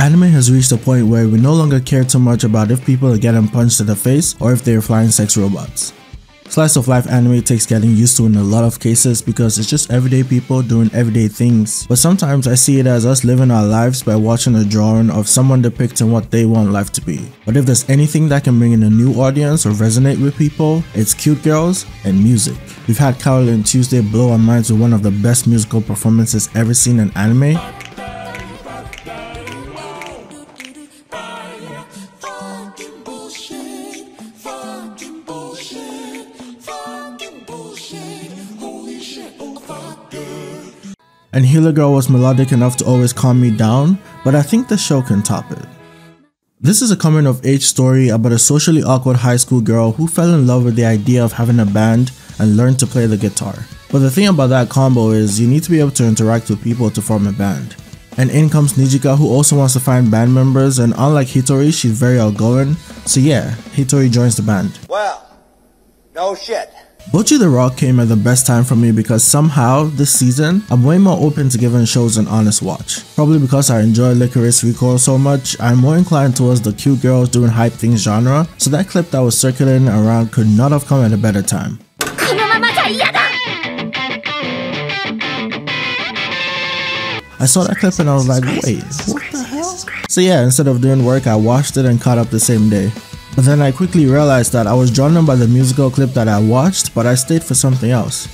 Anime has reached a point where we no longer care too much about if people are getting punched in the face or if they are flying sex robots. Slice of life anime takes getting used to in a lot of cases because it's just everyday people doing everyday things, but sometimes I see it as us living our lives by watching a drawing of someone depicting what they want life to be. But if there's anything that can bring in a new audience or resonate with people, it's cute girls and music. We've had Carole and Tuesday blow our minds with one of the best musical performances ever seen in anime. And Healer Girl was melodic enough to always calm me down, but I think the show can top it. This is a coming of age story about a socially awkward high school girl who fell in love with the idea of having a band and learned to play the guitar. But the thing about that combo is you need to be able to interact with people to form a band. And in comes Nijika, who also wants to find band members, and unlike Hitori, she's very outgoing, so yeah, Hitori joins the band. Well, no shit. Bocchi the Rock came at the best time for me because somehow, this season, I'm way more open to giving shows an honest watch. Probably because I enjoy Licorice Recall so much, I'm more inclined towards the cute girls doing hype things genre, so that clip that was circulating around could not have come at a better time. I saw that clip and I was like, wait, what the hell? So yeah, instead of doing work, I watched it and caught up the same day. But then I quickly realized that I was drawn in by the musical clip that I watched, but I stayed for something else.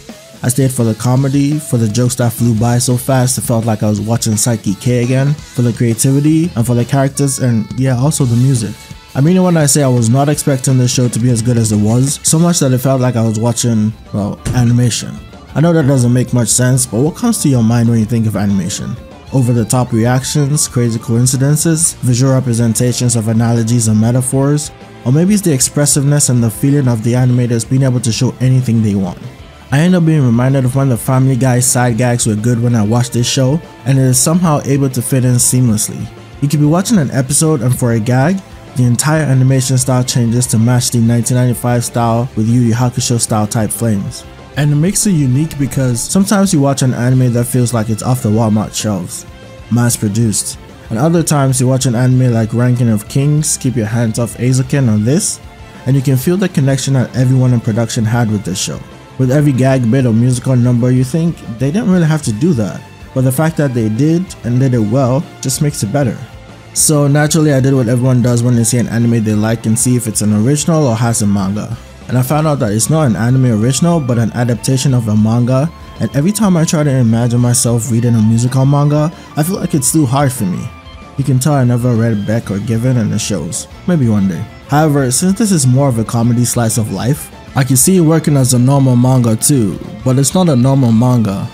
I stayed for the comedy, for the jokes that flew by so fast it felt like I was watching Saiki K again, for the creativity, and for the characters, and yeah, also the music. I mean it when I say I was not expecting this show to be as good as it was, so much that it felt like I was watching, well, animation. I know that doesn't make much sense, but what comes to your mind when you think of animation? Over-the-top reactions, crazy coincidences, visual representations of analogies and metaphors, or maybe it's the expressiveness and the feeling of the animators being able to show anything they want. I end up being reminded of when the Family Guy side gags were good when I watched this show, and it is somehow able to fit in seamlessly. You could be watching an episode and for a gag, the entire animation style changes to match the 1995 style with Yu Yu Hakusho style type flames. And it makes it unique because sometimes you watch an anime that feels like it's off the Walmart shelves, mass produced. And other times you watch an anime like Ranking of Kings, Keep Your Hands Off Eizouken on this, and you can feel the connection that everyone in production had with this show. With every gag bit or musical number you think, they didn't really have to do that, but the fact that they did, and did it well, just makes it better. So naturally I did what everyone does when they see an anime they like and see if it's an original or has a manga. And I found out that it's not an anime original but an adaptation of a manga, and every time I try to imagine myself reading a musical manga, I feel like it's too hard for me. You can tell I never read Beck or Given in the shows, maybe one day. However, since this is more of a comedy slice of life, I can see it working as a normal manga too, but it's not a normal manga,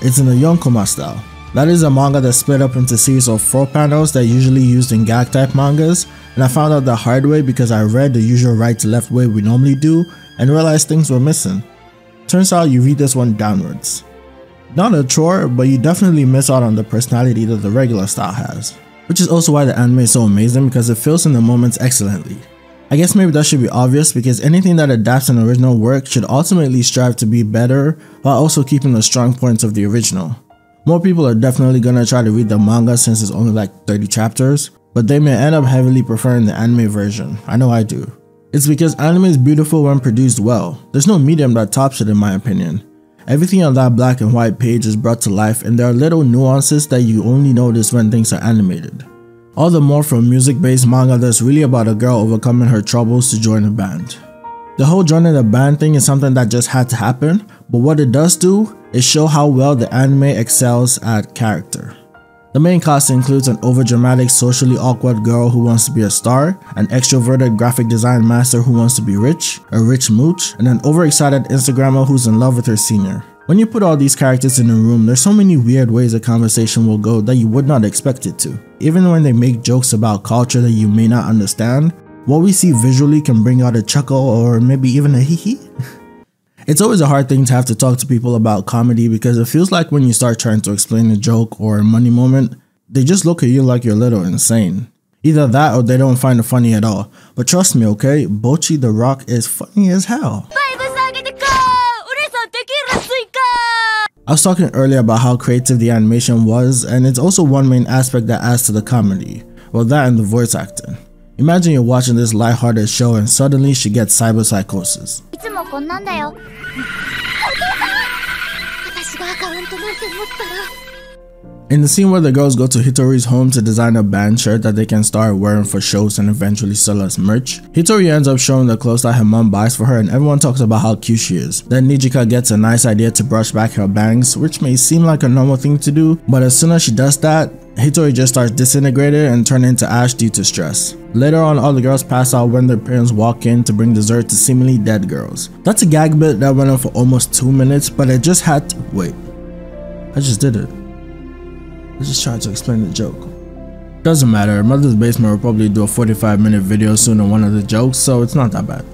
it's in a Yonkoma style. That is a manga that's split up into series of 4 panels that are usually used in gag type mangas, and I found out the hard way because I read the usual right to left way we normally do and realized things were missing. Turns out you read this one downwards. Not a chore, but you definitely miss out on the personality that the regular style has. Which is also why the anime is so amazing because it fills in the moments excellently. I guess maybe that should be obvious because anything that adapts an original work should ultimately strive to be better while also keeping the strong points of the original. More people are definitely gonna try to read the manga since it's only like 30 chapters, but they may end up heavily preferring the anime version. I know I do. It's because anime is beautiful when produced well. There's no medium that tops it in my opinion. Everything on that black and white page is brought to life, and there are little nuances that you only notice when things are animated. All the more from music-based manga that's really about a girl overcoming her troubles to join a band. The whole joining the band thing is something that just had to happen, but what it does do is show how well the anime excels at character. The main cast includes an overdramatic, socially awkward girl who wants to be a star, an extroverted graphic design master who wants to be rich, a rich mooch, and an overexcited Instagrammer who's in love with her senior. When you put all these characters in a room, there's so many weird ways a conversation will go that you would not expect it to. Even when they make jokes about culture that you may not understand, what we see visually can bring out a chuckle or maybe even a hee-hee. It's always a hard thing to have to talk to people about comedy because it feels like when you start trying to explain a joke or a money moment, they just look at you like you're a little insane. Either that or they don't find it funny at all. But trust me, okay, Bocchi the Rock is funny as hell. I was talking earlier about how creative the animation was, and it's also one main aspect that adds to the comedy. Well, that and the voice acting. Imagine you're watching this lighthearted show and suddenly she gets cyberpsychosis. In the scene where the girls go to Hitori's home to design a band shirt that they can start wearing for shows and eventually sell as merch, Hitori ends up showing the clothes that her mom buys for her and everyone talks about how cute she is. Then Nijika gets a nice idea to brush back her bangs, which may seem like a normal thing to do, but as soon as she does that, Hitori just starts disintegrating and turning into ash due to stress. Later on, all the girls pass out when their parents walk in to bring dessert to seemingly dead girls. That's a gag bit that went on for almost 2 minutes, but I just had to wait. I just did it. I just tried to explain the joke. Doesn't matter, Mother's Basement will probably do a 45-minute video soon on one of the jokes, so it's not that bad.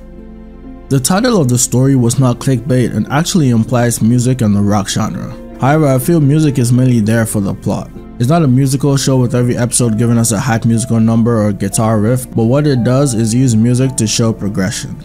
The title of the story was not clickbait and actually implies music and the rock genre. However, I feel music is mainly there for the plot. It's not a musical show with every episode giving us a hype musical number or guitar riff, but what it does is use music to show progression.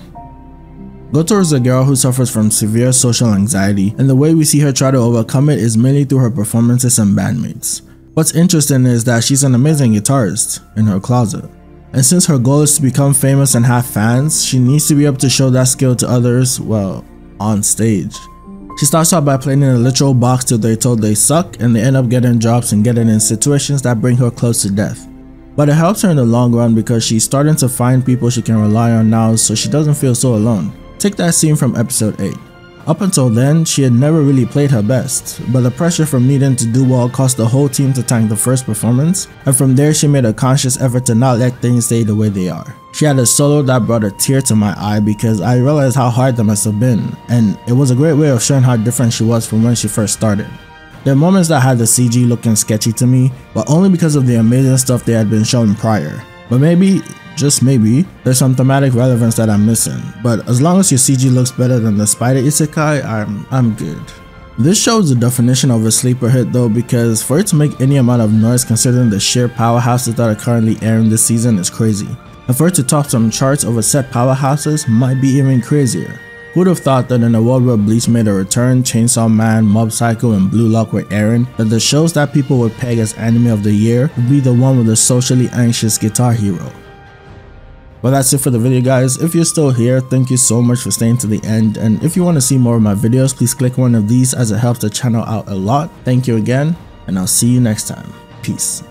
Gotoh is a girl who suffers from severe social anxiety, and the way we see her try to overcome it is mainly through her performances and bandmates. What's interesting is that she's an amazing guitarist in her closet, and since her goal is to become famous and have fans, she needs to be able to show that skill to others, well, on stage. She starts out by playing in a literal box till they're told they suck, and they end up getting jobs and getting in situations that bring her close to death. But it helps her in the long run because she's starting to find people she can rely on now, so she doesn't feel so alone. Take that scene from episode 8. Up until then, she had never really played her best, but the pressure from needing to do well caused the whole team to tank the first performance, and from there she made a conscious effort to not let things stay the way they are. She had a solo that brought a tear to my eye because I realized how hard that must have been, and it was a great way of showing how different she was from when she first started. There are moments that had the CG looking sketchy to me, but only because of the amazing stuff they had been shown prior. But maybe, just maybe, there's some thematic relevance that I'm missing, but as long as your CG looks better than the spider isekai, I'm good. This shows the definition of a sleeper hit though, because for it to make any amount of noise considering the sheer powerhouses that are currently airing this season is crazy, and for it to top some charts over set powerhouses might be even crazier. Who'd have thought that in a world where Bleach made a return, Chainsaw Man, Mob Psycho, and Blue Lock were airing, that the shows that people would peg as anime of the year would be the one with the socially anxious guitar hero. Well, that's it for the video, guys. If you're still here, thank you so much for staying to the end, and if you want to see more of my videos, please click one of these as it helps the channel out a lot. Thank you again, and I'll see you next time. Peace.